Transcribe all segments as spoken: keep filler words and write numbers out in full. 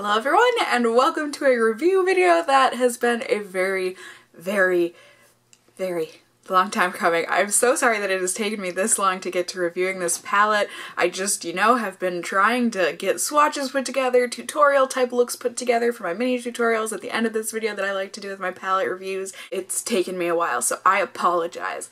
Hello everyone and welcome to a review video that has been a very, very, very long time coming. I'm so sorry that it has taken me this long to get to reviewing this palette. I just, you know, have been trying to get swatches put together, tutorial type looks put together for my mini tutorials at the end of this video that I like to do with my palette reviews. It's taken me a while, so I apologize.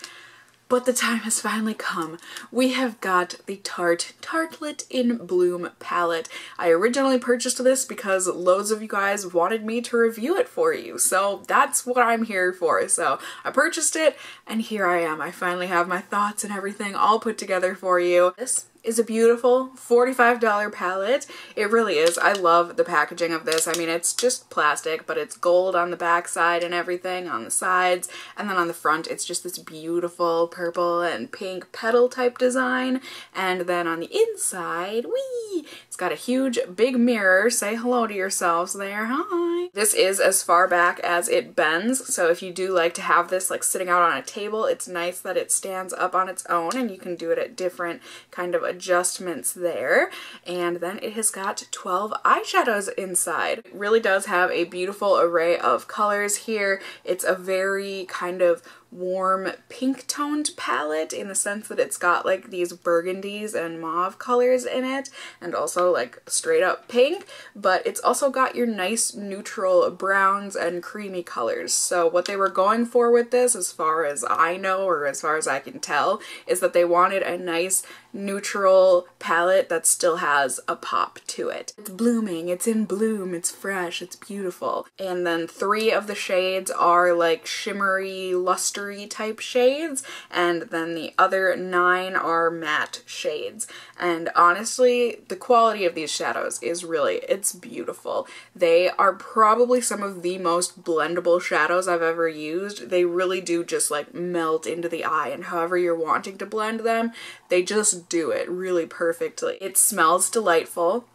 But the time has finally come. We have got the Tarte Tartelette in Bloom palette. I originally purchased this because loads of you guys wanted me to review it for you, so that's what I'm here for. So I purchased it, and here I am. I finally have my thoughts and everything all put together for you. This is a beautiful forty-five dollar palette. It really is. I love the packaging of this. I mean, it's just plastic, but it's gold on the back side and everything on the sides. And then on the front, it's just this beautiful purple and pink petal type design. And then on the inside, whee! It's got a huge big mirror. Say hello to yourselves there. Hi! This is as far back as it bends. So if you do like to have this like sitting out on a table, it's nice that it stands up on its own and you can do it at different kind of adjustments there. And then it has got twelve eyeshadows inside. It really does have a beautiful array of colors here. It's a very kind of warm pink toned palette in the sense that it's got like these burgundies and mauve colors in it, and also like straight up pink, but it's also got your nice neutral browns and creamy colors. So what they were going for with this, as far as I know, or as far as I can tell, is that they wanted a nice neutral palette that still has a pop to it. It's blooming, it's in bloom, it's fresh, it's beautiful. And then three of the shades are like shimmery, luster type shades, and then the other nine are matte shades. And honestly, the quality of these shadows is really, it's beautiful. They are probably some of the most blendable shadows I've ever used. They really do just like melt into the eye, and however you're wanting to blend them, they just do it really perfectly. It smells delightful.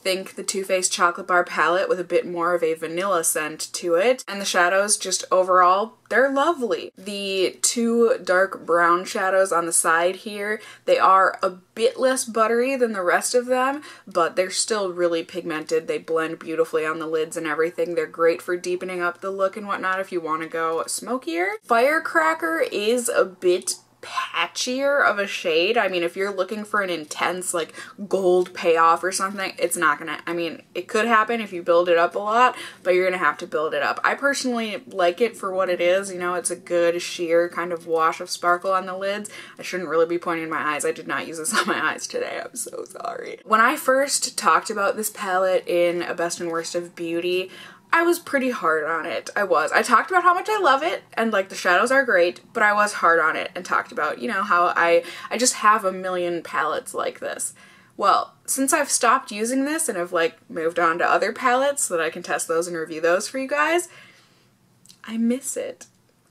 Think the Too Faced Chocolate Bar palette with a bit more of a vanilla scent to it. And the shadows just overall, they're lovely. The two dark brown shadows on the side here, they are a bit less buttery than the rest of them, but they're still really pigmented. They blend beautifully on the lids and everything. They're great for deepening up the look and whatnot if you want to go smokier. Firecracker is a bit patchier of a shade. I mean, if you're looking for an intense like gold payoff or something, it's not gonna, I mean, it could happen if you build it up a lot, but you're gonna have to build it up. I personally like it for what it is. You know, it's a good sheer kind of wash of sparkle on the lids. I shouldn't really be pointing my eyes. I did not use this on my eyes today. I'm so sorry. When I first talked about this palette in A Best and Worst of Beauty, I was pretty hard on it. I was. I talked about how much I love it, and like the shadows are great, but I was hard on it and talked about, you know, how I, I just have a million palettes like this. Well, since I've stopped using this and I've like moved on to other palettes so that I can test those and review those for you guys, I miss it.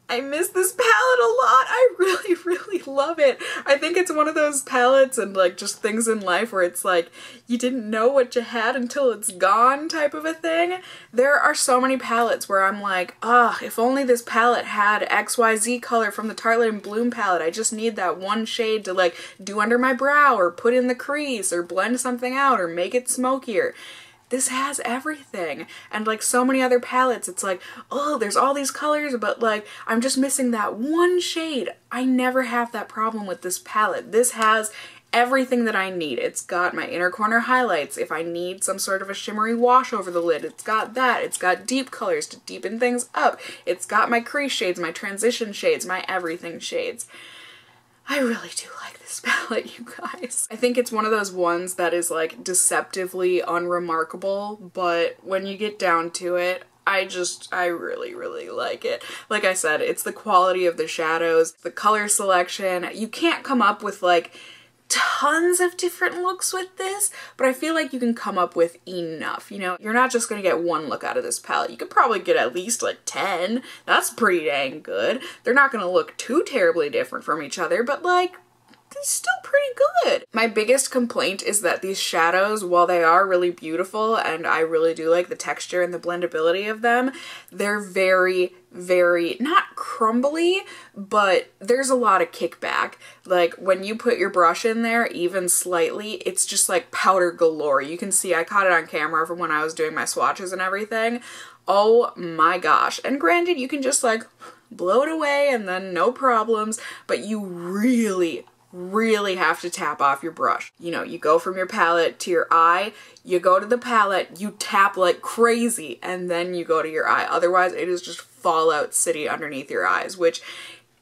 I miss this palette a lot. I really, really love it. I think it's one of those palettes and like just things in life where it's like you didn't know what you had until it's gone type of a thing. There are so many palettes where I'm like, ah, oh, if only this palette had X Y Z color from the Tartelette in Bloom palette. I just need that one shade to like do under my brow or put in the crease or blend something out or make it smokier. This has everything, and like so many other palettes, it's like, oh, there's all these colors, but like I'm just missing that one shade. I never have that problem with this palette. This has everything that I need. It's got my inner corner highlights. If I need some sort of a shimmery wash over the lid, it's got that. It's got deep colors to deepen things up. It's got my crease shades, my transition shades, my everything shades. I really do like this palette, you guys. I think it's one of those ones that is like deceptively unremarkable, but when you get down to it, I just, I really, really like it. Like I said, it's the quality of the shadows, the color selection. You can't come up with like tons of different looks with this, but I feel like you can come up with enough. You know, you're not just gonna get one look out of this palette. You could probably get at least like ten. That's pretty dang good. They're not gonna look too terribly different from each other, but like it's still pretty good. My biggest complaint is that these shadows, while they are really beautiful and I really do like the texture and the blendability of them, they're very, very, not crumbly, but there's a lot of kickback. Like when you put your brush in there, even slightly, it's just like powder galore. You can see I caught it on camera from when I was doing my swatches and everything. Oh my gosh. And granted, you can just like blow it away and then no problems, but you really, really have to tap off your brush. You know, you go from your palette to your eye, you go to the palette, you tap like crazy, and then you go to your eye. Otherwise, it is just fallout city underneath your eyes, which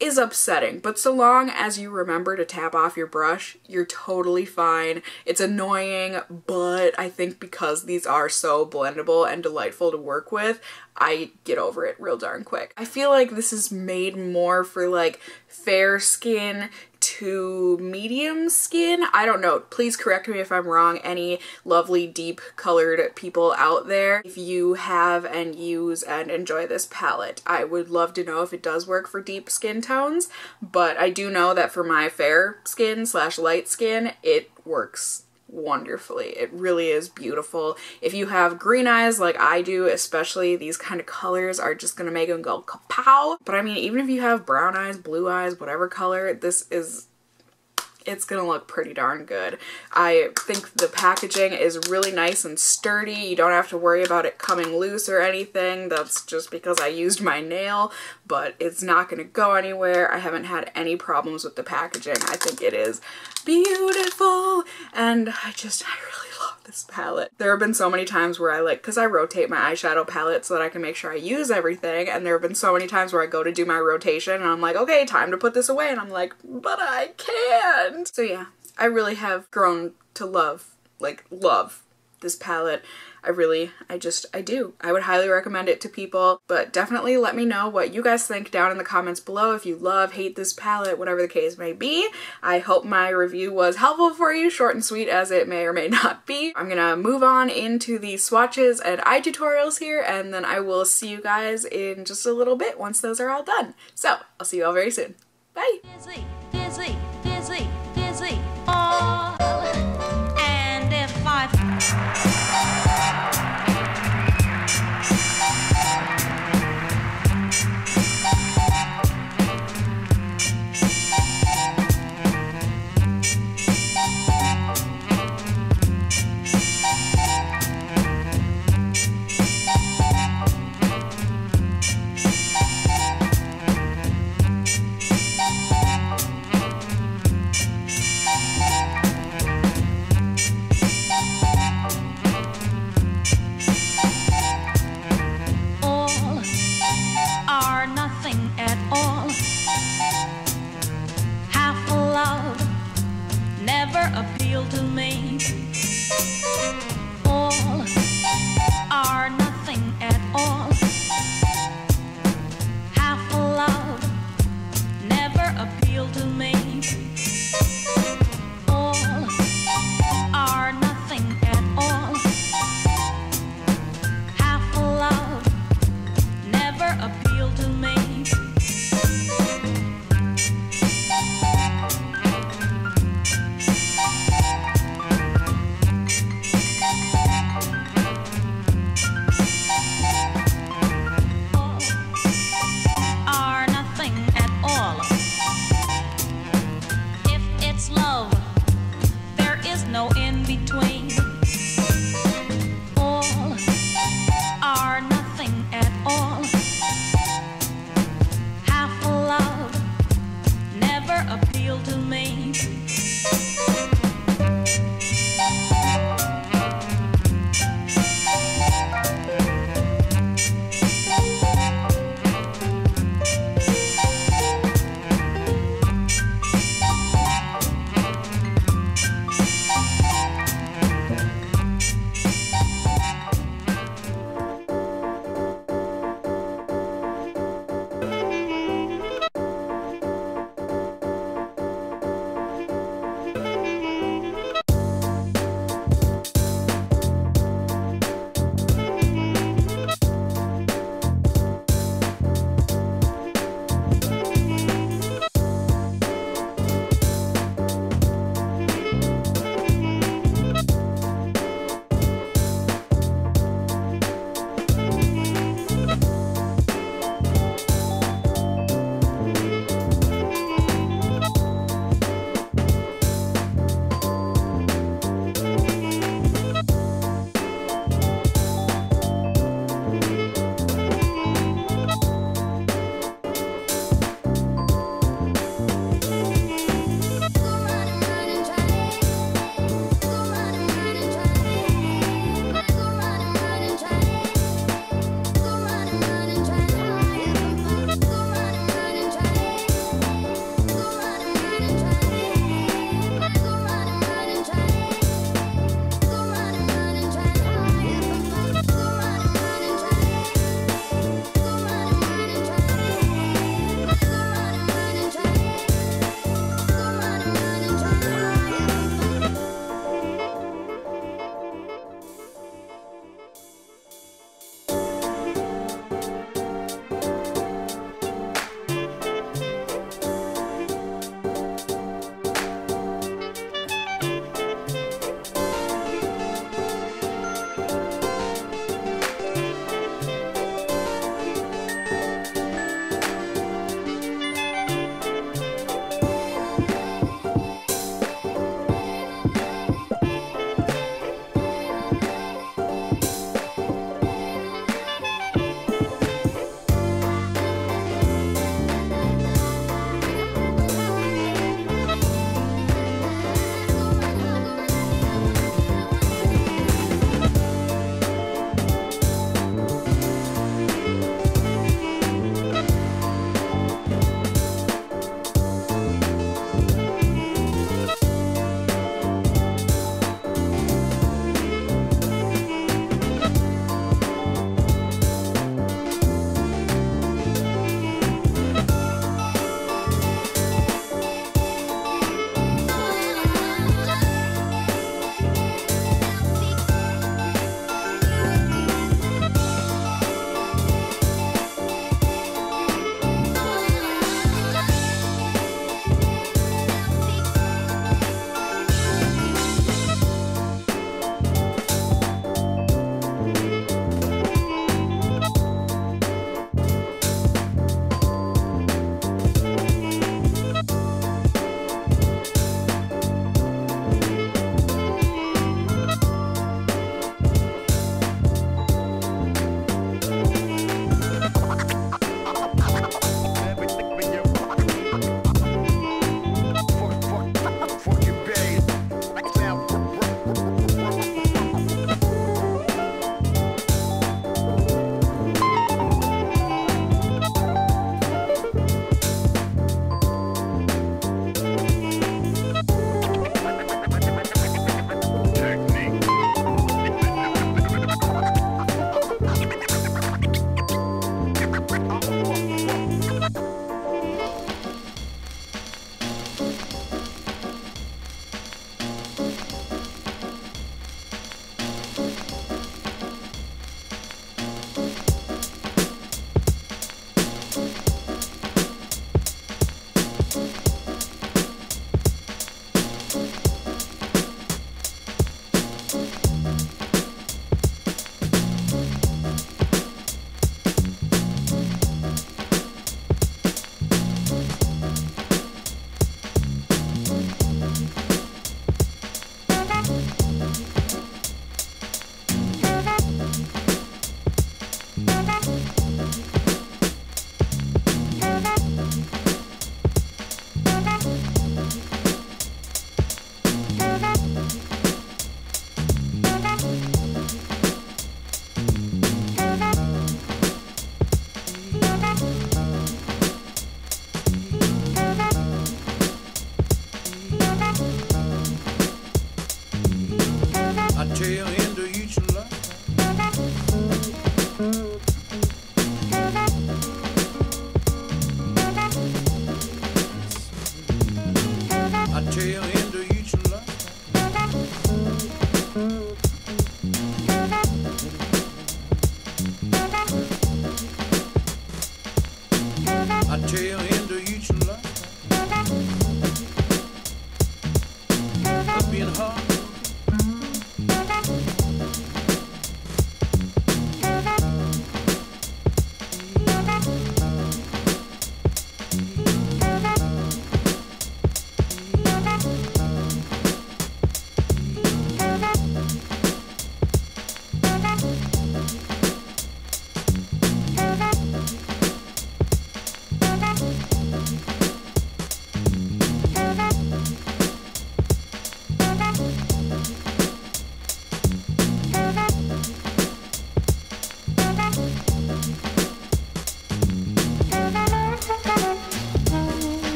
is upsetting. But so long as you remember to tap off your brush, you're totally fine. It's annoying, but I think because these are so blendable and delightful to work with, I get over it real darn quick. I feel like this is made more for like fair skin to medium skin. I don't know, please correct me if I'm wrong, any lovely deep colored people out there. If you have and use and enjoy this palette, I would love to know if it does work for deep skin tones, but I do know that for my fair skin slash light skin, it works wonderfully. It really is beautiful. If you have green eyes like I do, especially, these kind of colors are just gonna make them go kapow. But I mean, even if you have brown eyes, blue eyes, whatever color, this is, it's gonna look pretty darn good. I think the packaging is really nice and sturdy. You don't have to worry about it coming loose or anything. That's just because I used my nail, but it's not gonna go anywhere. I haven't had any problems with the packaging. I think it is beautiful, and I just, I really love this palette. There have been so many times where I like, because I rotate my eyeshadow palette so that I can make sure I use everything, and there have been so many times where I go to do my rotation and I'm like, okay, time to put this away, and I'm like, but I can't. So yeah, I really have grown to love, like love this palette. I really, I just, I do. I would highly recommend it to people, but definitely let me know what you guys think down in the comments below if you love, hate this palette, whatever the case may be. I hope my review was helpful for you, short and sweet as it may or may not be. I'm gonna move on into the swatches and eye tutorials here, and then I will see you guys in just a little bit once those are all done. So I'll see you all very soon. Bye! Busy, busy. Busy, busy, all, and if I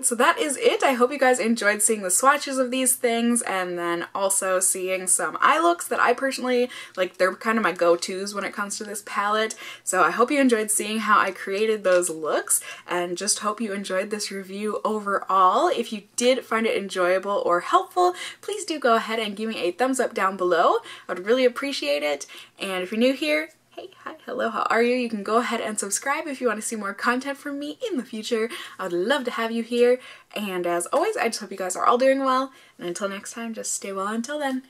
So that is it. I hope you guys enjoyed seeing the swatches of these things and then also seeing some eye looks that I personally, like, they're kind of my go-tos when it comes to this palette. So I hope you enjoyed seeing how I created those looks and just hope you enjoyed this review overall. If you did find it enjoyable or helpful, please do go ahead and give me a thumbs up down below. I would really appreciate it. And if you're new here, hey, hi, hello, how are you? You can go ahead and subscribe if you want to see more content from me in the future. I would love to have you here. And as always, I just hope you guys are all doing well. And until next time, just stay well until then.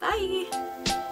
Bye!